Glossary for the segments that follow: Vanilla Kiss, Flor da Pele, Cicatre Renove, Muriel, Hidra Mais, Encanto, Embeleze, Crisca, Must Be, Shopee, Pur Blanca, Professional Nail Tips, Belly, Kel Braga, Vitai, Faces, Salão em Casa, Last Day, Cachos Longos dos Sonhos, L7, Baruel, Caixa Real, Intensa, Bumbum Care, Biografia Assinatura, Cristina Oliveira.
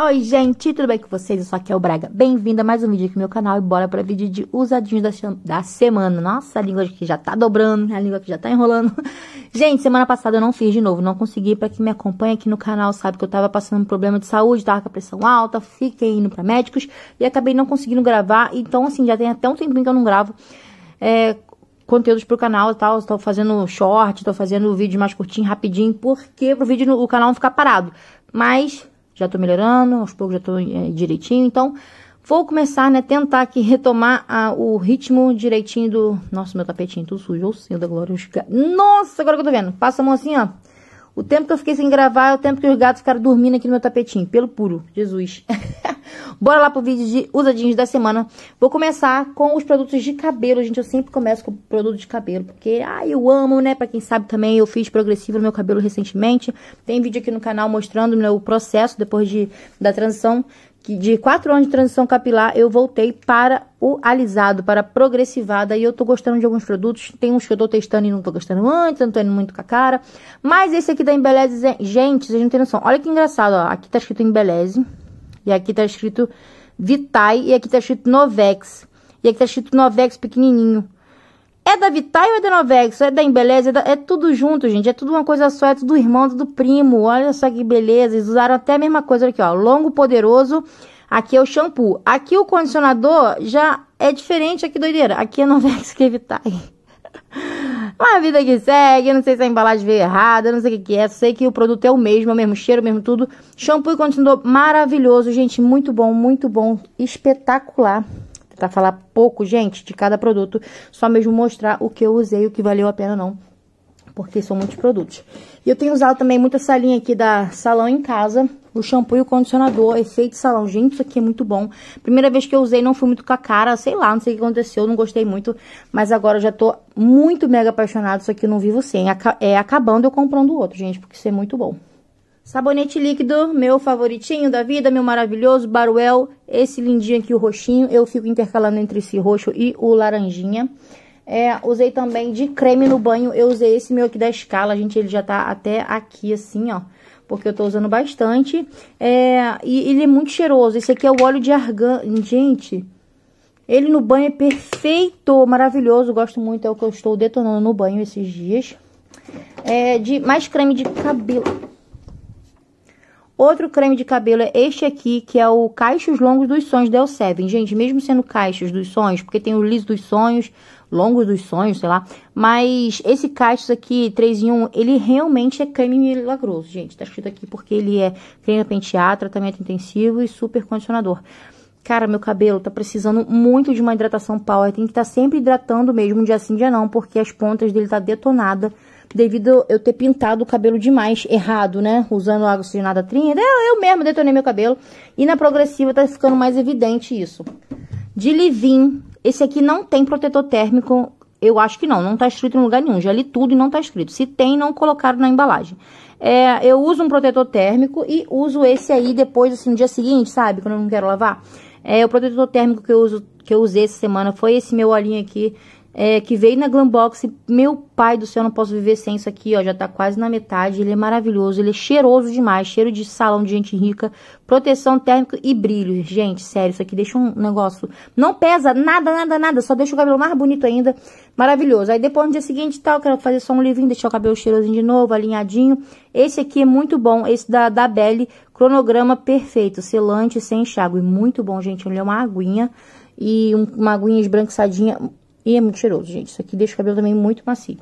Oi gente, tudo bem com vocês? Eu sou a Kel Braga, bem-vinda a mais um vídeo aqui no meu canal e bora pra vídeo de usadinhos da semana. Nossa, a língua aqui já tá dobrando, a língua aqui já tá enrolando. Gente, semana passada eu não fiz de novo, não consegui. Pra quem me acompanha aqui no canal sabe que eu tava passando um problema de saúde, tava com a pressão alta, fiquei indo pra médicos e acabei não conseguindo gravar. Então assim, já tem até um tempinho que eu não gravo conteúdos pro canal e tal, estou fazendo short, estou fazendo vídeo mais curtinho, rapidinho, porque pro vídeo o canal não ficar parado. Mas já tô melhorando, aos poucos já tô direitinho, então vou começar, né, tentar aqui retomar o ritmo direitinho do... Nossa, meu tapetinho tudo sujo, ou cedo agora, os gatos... Nossa, agora que eu tô vendo, passa a mão assim, ó, o tempo que eu fiquei sem gravar é o tempo que os gatos ficaram dormindo aqui no meu tapetinho, pelo puro, Jesus... Bora lá pro vídeo de usadinhos da semana. Vou começar com os produtos de cabelo, gente. Eu sempre começo com produto de cabelo, porque, eu amo, né? Pra quem sabe também, eu fiz progressivo no meu cabelo recentemente. Tem vídeo aqui no canal mostrando, né, o processo depois da transição. Que de 4 anos de transição capilar, eu voltei para o alisado, para a progressivada. E eu tô gostando de alguns produtos. Tem uns que eu tô testando e não tô gostando antes, não tô indo muito com a cara. Mas esse aqui da Embeleze, gente, vocês não têm noção. Olha que engraçado, ó. Aqui tá escrito Embeleze. E aqui tá escrito Vitai, e aqui tá escrito Novex. E aqui tá escrito Novex pequenininho. É da Vitai ou é da Novex? É da Embeleze? É tudo junto, gente. É tudo uma coisa só, é tudo irmão, tudo primo. Olha só que beleza. Eles usaram até a mesma coisa aqui, ó. Longo, poderoso. Aqui é o shampoo. Aqui o condicionador já é diferente. Aqui, doideira. Aqui é Novex, que é Vitai. Mas a vida que segue, eu não sei se a embalagem veio errada, eu não sei o que é, sei que o produto é o mesmo cheiro, o mesmo tudo. Shampoo e condicionador maravilhoso, gente, muito bom, espetacular. Vou tentar falar pouco, gente, de cada produto, só mesmo mostrar o que eu usei, o que valeu a pena ou não, porque são muitos produtos. E eu tenho usado também muito essa linha aqui da Salão em Casa, o shampoo e o condicionador, efeito salão. Gente, isso aqui é muito bom. Primeira vez que eu usei, não fui muito com a cara, sei lá, não sei o que aconteceu, não gostei muito. Mas agora eu já tô muito mega apaixonada, isso aqui eu não vivo sem. Acabando eu comprando outro, gente, porque isso é muito bom. Sabonete líquido, meu favoritinho da vida, meu maravilhoso, Baruel. Esse lindinho aqui, o roxinho, eu fico intercalando entre esse roxo e o laranjinha. Usei também de creme no banho, eu usei esse meu aqui da Escala, gente, ele já tá até aqui assim, ó. Porque eu tô usando bastante. E ele é muito cheiroso. Esse aqui é o óleo de argan. Gente, ele no banho é perfeito, maravilhoso. Gosto muito, é o que eu estou detonando no banho esses dias. Mais creme de cabelo. Outro creme de cabelo é este aqui, que é o Cachos Longos dos Sonhos da L7. Gente, mesmo sendo Cachos dos Sonhos, porque tem o liso dos sonhos, longos dos sonhos, sei lá. Mas esse cachos aqui, 3 em 1, ele realmente é creme milagroso, gente. Tá escrito aqui porque ele é creme pra pentear, tratamento intensivo e super condicionador. Cara, meu cabelo tá precisando muito de uma hidratação power. Tem que estar sempre hidratando mesmo, dia sim, dia não, porque as pontas dele tá detonada. Devido eu ter pintado o cabelo demais, errado, né? Usando água oxigenada 30. Eu mesmo detonei meu cabelo. E na progressiva tá ficando mais evidente isso. De leave-in. Esse aqui não tem protetor térmico, eu acho que não tá escrito em lugar nenhum, já li tudo e não tá escrito. Se tem, não colocaram na embalagem. Eu uso um protetor térmico e uso esse aí depois, assim, no dia seguinte, sabe? Quando eu não quero lavar. O protetor térmico que eu usei essa semana foi esse meu olhinho aqui, que veio na Glambox. Meu pai do céu, eu não posso viver sem isso aqui, ó, já tá quase na metade. Ele é maravilhoso, ele é cheiroso demais, cheiro de salão de gente rica, proteção térmica e brilho. Gente, sério, isso aqui deixa um negócio, não pesa nada, nada, nada, só deixa o cabelo mais bonito ainda, maravilhoso. Aí depois no dia seguinte, tal, eu quero fazer só um leave-in, deixar o cabelo cheirosinho de novo, alinhadinho. Esse aqui é muito bom, esse da Belly, cronograma perfeito, selante sem enxágue, muito bom, gente. Ele é uma aguinha, e uma aguinha esbranquiçadinha. E é muito cheiroso, gente. Isso aqui deixa o cabelo também muito macio.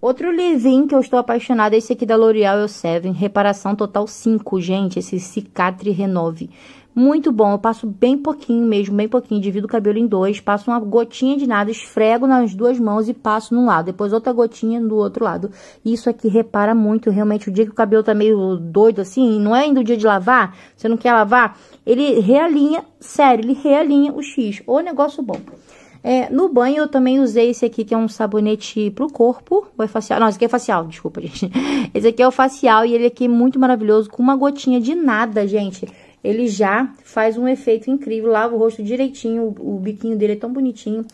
Outro leave-in que eu estou apaixonada é esse aqui da L'Oreal L7. Reparação total 5, gente. Esse Cicatre Renove. Muito bom. Eu passo bem pouquinho mesmo, bem pouquinho. Divido o cabelo em 2. Passo uma gotinha de nada. Esfrego nas duas mãos e passo num lado. Depois outra gotinha do outro lado. Isso aqui repara muito. Realmente, o dia que o cabelo tá meio doido assim, não é ainda o dia de lavar, você não quer lavar, ele realinha, sério, ele realinha o X. Ô, negócio bom. No banho eu também usei esse aqui, que é um sabonete pro corpo, ou é facial? Não, esse aqui é facial, desculpa, gente. Esse aqui é o facial e ele aqui é muito maravilhoso, com uma gotinha de nada, gente. Ele já faz um efeito incrível, lava o rosto direitinho, o biquinho dele é tão bonitinho.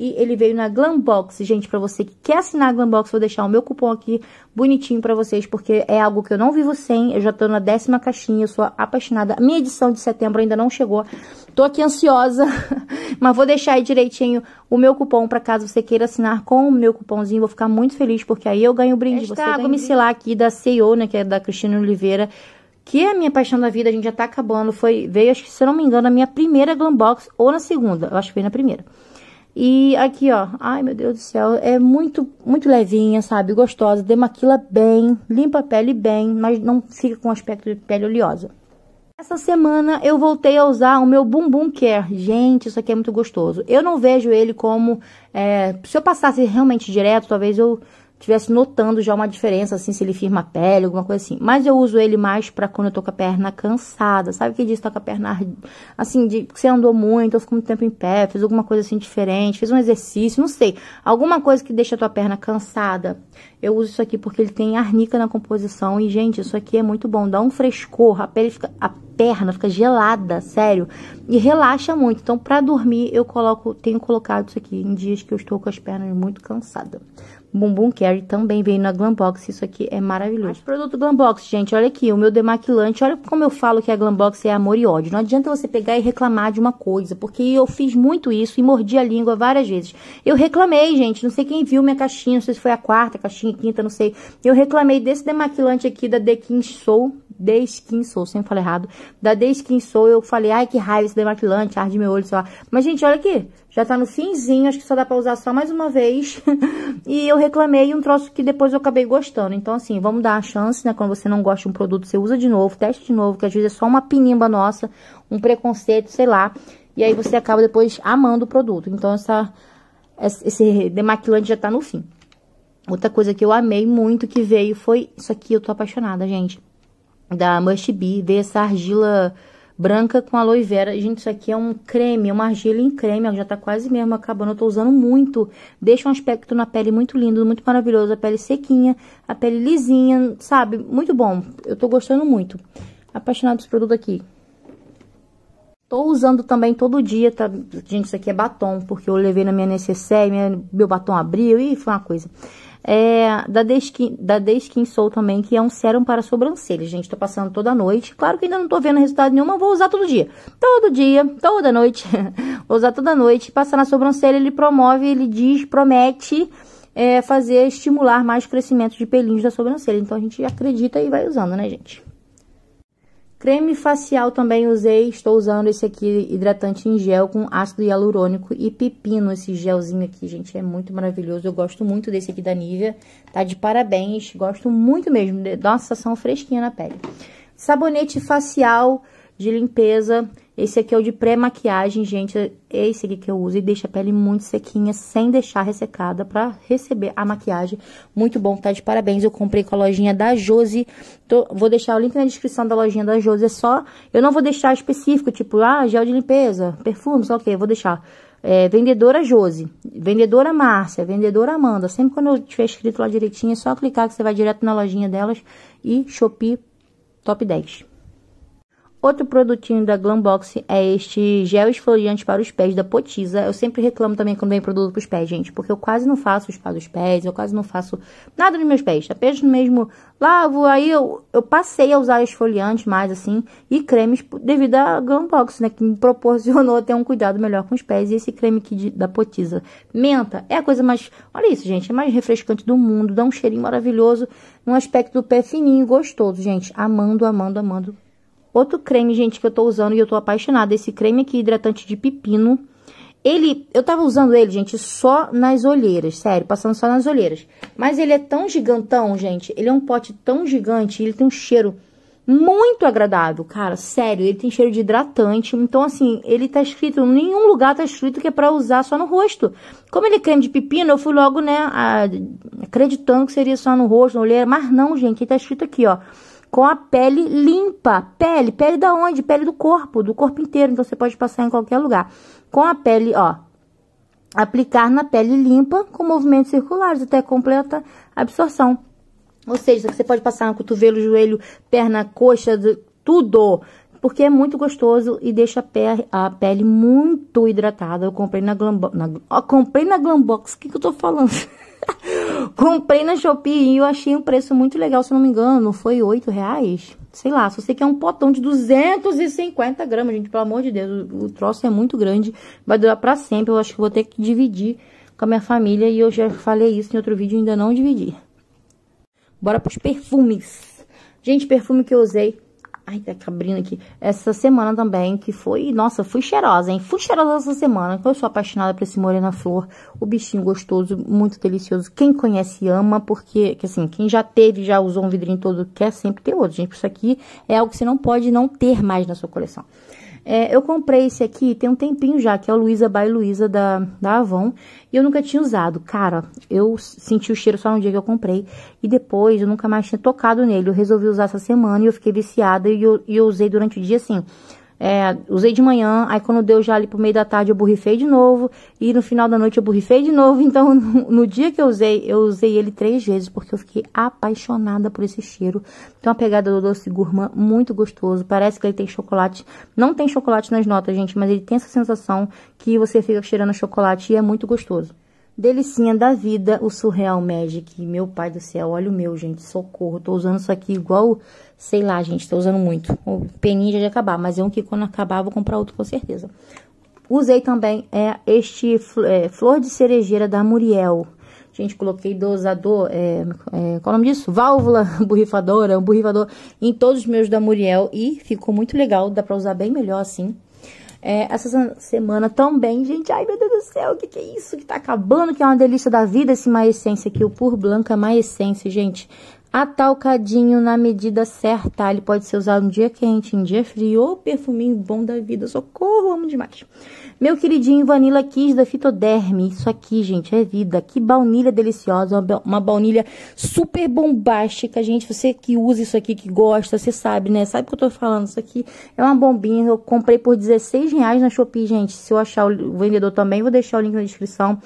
E ele veio na Glambox, gente, pra você que quer assinar a Glambox, vou deixar o meu cupom aqui bonitinho pra vocês, porque é algo que eu não vivo sem, eu já tô na 10ª caixinha, eu sou apaixonada. A minha edição de setembro ainda não chegou, tô aqui ansiosa, mas vou deixar aí direitinho o meu cupom pra caso você queira assinar com o meu cupomzinho, vou ficar muito feliz, porque aí eu ganho o brinde. Esta água micelar aqui da CEO, né, que é da Cristina Oliveira, que é a minha paixão da vida, a gente já tá acabando, veio, acho que se eu não me engano, a minha primeira Glambox, ou na segunda, eu acho que veio na primeira. E aqui, ó, ai, meu Deus do céu, é muito, muito levinha, sabe, gostosa, demaquila bem, limpa a pele bem, mas não fica com aspecto de pele oleosa. Essa semana eu voltei a usar o meu Bumbum Care. Gente, isso aqui é muito gostoso. Eu não vejo ele como, se eu passasse realmente direto, talvez eu estivesse notando já uma diferença, assim, se ele firma a pele, alguma coisa assim. Mas eu uso ele mais pra quando eu tô com a perna cansada, sabe? Que diz, tô com a perna, assim, que você andou muito, eu fico muito tempo em pé, fez alguma coisa assim diferente, fez um exercício, não sei. Alguma coisa que deixa a tua perna cansada. Eu uso isso aqui porque ele tem arnica na composição e, gente, isso aqui é muito bom. Dá um frescor, a perna fica gelada, sério. E relaxa muito. Então, pra dormir, eu tenho colocado isso aqui em dias que eu estou com as pernas muito cansadas. Bumbum Care também veio na Glambox, isso aqui é maravilhoso. Mas produto Glambox, gente, olha aqui, o meu demaquilante, olha como eu falo que a Glambox é amor e ódio. Não adianta você pegar e reclamar de uma coisa, porque eu fiz muito isso e mordi a língua várias vezes. Eu reclamei, gente, não sei quem viu minha caixinha, não sei se foi a quarta caixinha, quinta, não sei. Eu reclamei desse demaquilante aqui da DeSkin Soul, sempre falei errado, da DeSkin Soul, eu falei, ai, que raiva esse demaquilante, arde meu olho, sei lá. Mas, gente, olha aqui, já tá no finzinho, acho que só dá pra usar só mais uma vez. E eu reclamei um troço que depois eu acabei gostando. Então, assim, vamos dar a chance, né? Quando você não gosta de um produto, você usa de novo, testa de novo, que às vezes é só uma pinimba nossa, um preconceito, sei lá. E aí você acaba depois amando o produto. Então, esse demaquilante já tá no fim. Outra coisa que eu amei muito que veio foi... Isso aqui eu tô apaixonada, gente. Da Must Be, veio essa argila branca com aloe vera. Gente, isso aqui é um creme, é uma argila em creme, ó, já tá quase mesmo acabando, eu tô usando muito. Deixa um aspecto na pele muito lindo, muito maravilhoso, a pele sequinha, a pele lisinha, sabe? Muito bom, eu tô gostando muito. Apaixonado desse produto aqui. Tô usando também todo dia, tá? Gente, isso aqui é batom, porque eu levei na minha necessaire, meu batom abriu, e foi uma coisa. É da DeSkin Soul também, que é um sérum para sobrancelha, gente, tô passando toda noite, claro que ainda não tô vendo resultado nenhum, mas vou usar todo dia, toda noite, vou usar toda noite, passar na sobrancelha, ele promove, promete estimular mais crescimento de pelinhos da sobrancelha, então a gente acredita e vai usando, né, gente? Creme facial também usei, estou usando esse aqui, hidratante em gel com ácido hialurônico e pepino, esse gelzinho aqui, gente, é muito maravilhoso, eu gosto muito desse aqui da Nivea, tá de parabéns, gosto muito mesmo, dá uma sensação fresquinha na pele. Sabonete facial de limpeza, esse aqui é o de pré-maquiagem, gente, esse aqui que eu uso e deixa a pele muito sequinha, sem deixar ressecada, pra receber a maquiagem. Muito bom, tá de parabéns, eu comprei com a lojinha da Josi, vou deixar o link na descrição da lojinha da Josi, eu não vou deixar específico, tipo, gel de limpeza, perfume, só que eu vou deixar, vendedora Josi, vendedora Márcia, vendedora Amanda, sempre quando eu tiver escrito lá direitinho, é só clicar que você vai direto na lojinha delas, e Shopee Top 10. Outro produtinho da Glambox é este gel esfoliante para os pés da Potiza. Eu sempre reclamo também quando vem produto para os pés, gente, porque eu quase não faço o spa dos pés, eu quase não faço nada nos meus pés. Apenas mesmo lavo, aí eu passei a usar esfoliante mais assim e cremes devido à Glambox, né, que me proporcionou ter um cuidado melhor com os pés. E esse creme aqui da Potiza, menta, é a coisa mais... Olha isso, gente, é mais refrescante do mundo, dá um cheirinho maravilhoso, um aspecto do pé fininho, gostoso, gente. Amando. Outro creme, gente, que eu tô usando e eu tô apaixonada, esse creme aqui, hidratante de pepino. Eu tava usando ele, gente, só nas olheiras, sério, passando só nas olheiras. Mas ele é tão gigantão, gente, ele é um pote tão gigante, ele tem um cheiro muito agradável, cara, sério, ele tem cheiro de hidratante. Então, assim, ele tá escrito, em nenhum lugar tá escrito que é pra usar só no rosto. Como ele é creme de pepino, eu fui logo, né, acreditando que seria só no rosto, na olheira, mas não, gente, ele tá escrito aqui, ó. Com a pele limpa, pele da onde? Pele do corpo inteiro, então você pode passar em qualquer lugar. Com a pele, ó, aplicar na pele limpa com movimentos circulares até completa absorção. Ou seja, você pode passar no cotovelo, joelho, perna, coxa, tudo. porque é muito gostoso e deixa a pele muito hidratada. Eu comprei na Glambox, comprei na Glambox, o que eu tô falando? Comprei na Shopee e eu achei um preço muito legal, se não me engano, foi R$8, sei lá, só sei que é um potão de 250 gramas, gente, pelo amor de Deus, o troço é muito grande, vai durar pra sempre, eu acho que vou ter que dividir com a minha família e eu já falei isso em outro vídeo e ainda não dividi. Bora pros perfumes. Gente, perfume que eu usei, ai, tá abrindo aqui, essa semana também, que foi, nossa, fui cheirosa, hein? Fui cheirosa essa semana, que eu sou apaixonada por esse Morena Flor, o bichinho gostoso, muito delicioso. Quem conhece ama, porque, que assim, quem já teve, já usou um vidrinho todo, quer sempre ter outro, gente. Isso aqui é algo que você não pode não ter mais na sua coleção. É, eu comprei esse aqui tem um tempinho já, que é o Luiza by Luiza da Avon, e eu nunca tinha usado. Cara, eu senti o cheiro só no dia que eu comprei, e depois eu nunca mais tinha tocado nele. Eu resolvi usar essa semana e eu fiquei viciada, e eu usei durante o dia, assim, usei de manhã, aí quando deu já ali pro meio da tarde eu borrifei de novo, e no final da noite eu borrifei de novo, então no dia que eu usei ele 3 vezes, porque eu fiquei apaixonada por esse cheiro. Tem uma pegada do doce gourmand muito gostoso, parece que ele tem chocolate, não tem chocolate nas notas, gente, mas ele tem essa sensação que você fica cheirando chocolate e é muito gostoso. Delicinha da vida, o Surreal Magic, meu pai do céu, olha o meu, gente, socorro, tô usando isso aqui igual, sei lá, gente, tô usando muito, o peninho já de acabar, mas é um que quando acabar vou comprar outro com certeza. Usei também este Flor de Cerejeira da Muriel, gente, coloquei dosador, qual é o nome disso? Válvula borrifadora, um borrifador em todos os meus da Muriel e ficou muito legal, dá pra usar bem melhor assim. Essa semana também, gente, ai meu Deus do céu, o que é isso que tá acabando, que é uma delícia da vida, esse My Essence aqui, o Pur Blanca My Essence, gente, atalcadinho na medida certa, ele pode ser usado em dia quente, em dia frio, ou perfuminho bom da vida, socorro, amo demais. Meu queridinho Vanilla Kiss da Fitoderme, isso aqui, gente, é vida, que baunilha deliciosa, uma baunilha super bombástica, gente, você que usa isso aqui, que gosta, você sabe, né, sabe o que eu tô falando, isso aqui é uma bombinha, eu comprei por R$16 na Shopee, gente, se eu achar o vendedor também, vou deixar o link na descrição.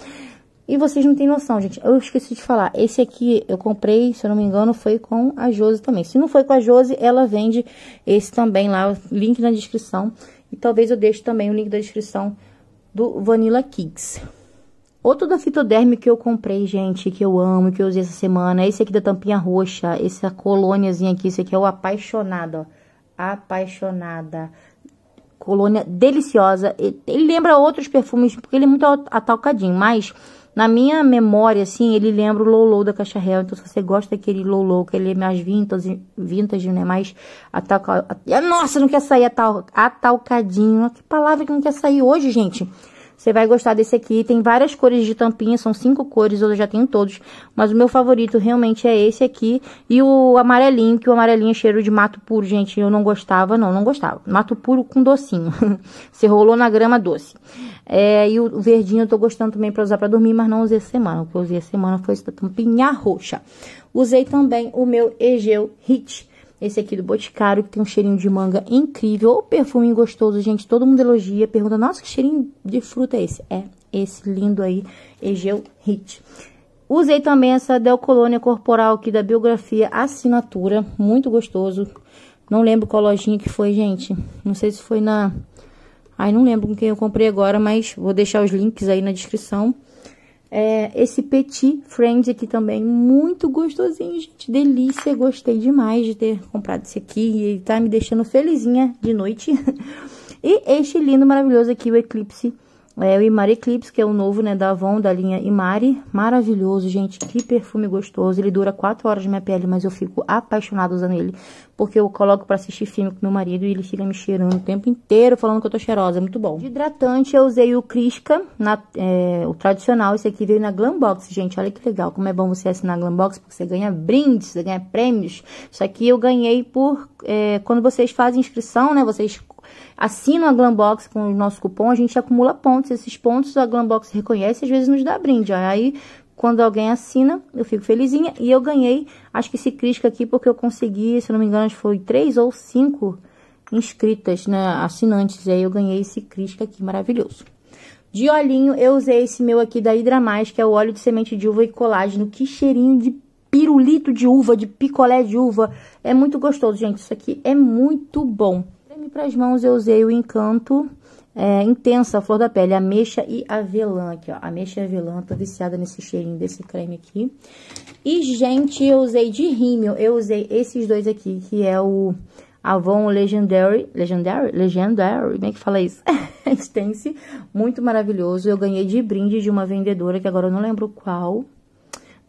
E vocês não têm noção, gente, eu esqueci de falar, esse aqui eu comprei, se eu não me engano, foi com a Josi também, se não foi com a Josi, ela vende esse também lá, link na descrição. E talvez eu deixe também o link da descrição do Vanilla Kids. Outro da Fitoderme que eu comprei, gente, que eu amo, que eu usei essa semana, é esse aqui da tampinha roxa, essa colôniazinha aqui, esse aqui é o Apaixonada, ó. Apaixonada. Colônia deliciosa. Ele lembra outros perfumes, porque ele é muito atalcadinho, mas na minha memória, assim, ele lembra o Loulou da Caixa Real. Então, se você gosta daquele Loulou, que ele é mais vintage, né? Mais atalcado. Nossa, não quer sair atalcadinho. Que palavra que não quer sair hoje, gente. Você vai gostar desse aqui. Tem várias cores de tampinha, são 5 cores, eu já tenho todos. Mas o meu favorito realmente é esse aqui. E o amarelinho, que o amarelinho é cheiro de mato puro, gente. Eu não gostava, não gostava. Mato puro com docinho. Você rolou na grama doce. E o verdinho eu tô gostando também pra usar pra dormir, mas não usei essa semana. O que eu usei essa semana foi esse da tampinha roxa. Usei também o meu Égeo Hit. Esse aqui do Boticário, que tem um cheirinho de manga incrível, o perfume gostoso, gente, todo mundo elogia, pergunta, nossa, que cheirinho de fruta é esse? É, esse lindo aí, Égeo Hit. Usei também essa Del Colônia Corporal aqui da Biografia Assinatura, muito gostoso, não lembro qual lojinha que foi, gente, não sei se foi na... Ai, não lembro com quem eu comprei agora, mas vou deixar os links aí na descrição. Esse Petit Friend aqui também, muito gostosinho, gente, delícia, gostei demais de ter comprado esse aqui, e ele tá me deixando felizinha de noite. E este lindo, maravilhoso aqui, o Eclipse, o Imari Eclipse, que é o novo, né, da Avon, da linha Imari, maravilhoso, gente, que perfume gostoso, ele dura 4 horas na minha pele, mas eu fico apaixonada usando ele, porque eu coloco pra assistir filme com meu marido e ele fica me cheirando o tempo inteiro, falando que eu tô cheirosa, é muito bom. De hidratante, eu usei o Crisca, o tradicional, esse aqui veio na Glambox, gente, olha que legal, como é bom você assinar a Glambox, porque você ganha brindes, você ganha prêmios, isso aqui eu ganhei por, quando vocês fazem inscrição, né, vocês assinam a Glambox com o nosso cupom, a gente acumula pontos, esses pontos a Glambox reconhece e às vezes nos dá brinde, ó. Aí... Quando alguém assina, eu fico felizinha. E eu ganhei, acho que esse Crisca aqui, porque eu consegui, se não me engano, foi 3 ou 5 inscritas, né, assinantes. E aí eu ganhei esse Crisca aqui, maravilhoso. De olhinho, eu usei esse meu aqui da Hidra Mais, que é o óleo de semente de uva e colágeno. Que cheirinho de pirulito de uva, de picolé de uva. É muito gostoso, gente. Isso aqui é muito bom. E para as mãos eu usei o Encanto Intensa, Flor da Pele, ameixa e avelã, aqui ó, ameixa e avelã, tô viciada nesse cheirinho desse creme aqui. E, gente, eu usei de rímel, eu usei esses dois aqui, que é o Avon Legendary, como é que fala isso? Extense, muito maravilhoso, eu ganhei de brinde de uma vendedora, que agora eu não lembro qual,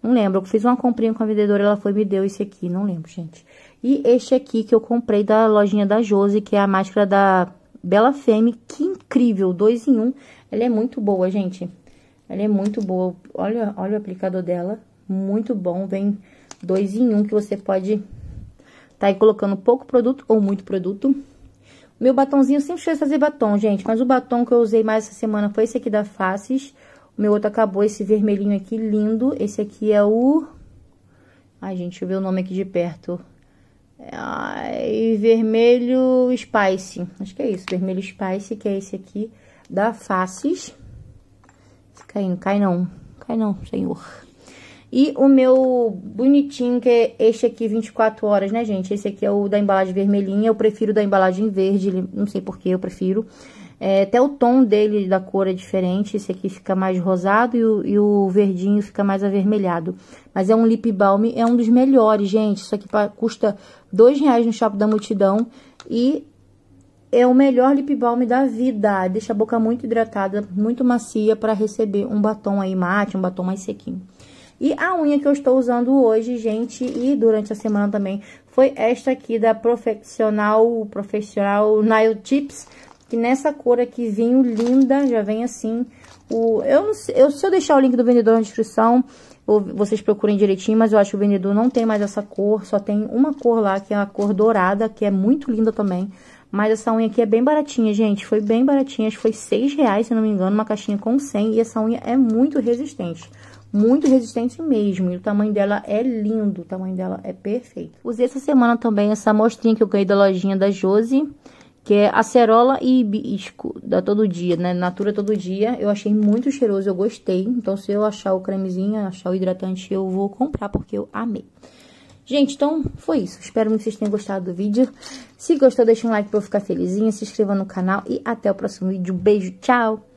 eu fiz uma comprinha com a vendedora, ela foi e me deu esse aqui, não lembro, gente. E este aqui que eu comprei da lojinha da Josi, que é a máscara da Bela Femme, que incrível, 2 em 1. Ela é muito boa, gente. Ela é muito boa. Olha, olha o aplicador dela, muito bom. Vem 2 em 1 que você pode tá aí colocando pouco produto ou muito produto. Meu batomzinho, eu sempre cheguei a fazer batom, gente. Mas o batom que eu usei mais essa semana foi esse aqui da Faces. O meu outro acabou, esse vermelhinho aqui, lindo. Esse aqui é o... Ai, gente, deixa eu ver o nome aqui de perto. E vermelho Spice, acho que é isso, vermelho Spice, que é esse aqui da Faces. Caindo, cai não, senhor. E o meu bonitinho, que é este aqui, 24 horas, né, gente? Esse aqui é o da embalagem vermelhinha, eu prefiro da embalagem verde, não sei porque eu prefiro. É, até o tom dele, da cor, é diferente, esse aqui fica mais rosado e o verdinho fica mais avermelhado. Mas é um lip balm, é um dos melhores, gente, isso aqui custa R$2 no Shopping da Multidão e é o melhor lip balm da vida, deixa a boca muito hidratada, muito macia para receber um batom aí mate, um batom mais sequinho. E a unha que eu estou usando hoje, gente, e durante a semana também, foi esta aqui da Professional Nail Tips. Que nessa cor aqui, vinho linda, já vem assim, se eu deixar o link do vendedor na descrição, vocês procurem direitinho, mas eu acho que o vendedor não tem mais essa cor, só tem uma cor lá, que é a cor dourada, que é muito linda também, mas essa unha aqui é bem baratinha, gente, foi bem baratinha, acho que foi R$6, se não me engano, uma caixinha com 100, e essa unha é muito resistente mesmo, e o tamanho dela é lindo, o tamanho dela é perfeito. Usei essa semana também essa amostrinha que eu ganhei da lojinha da Josi, que é acerola e hibisco, da Todo Dia, né? Natura Todo Dia. Eu achei muito cheiroso, eu gostei. Então, se eu achar o cremezinho, achar o hidratante, eu vou comprar, porque eu amei. Gente, então, foi isso. Espero muito que vocês tenham gostado do vídeo. Se gostou, deixa um like pra eu ficar felizinha. Se inscreva no canal e até o próximo vídeo. Beijo, tchau!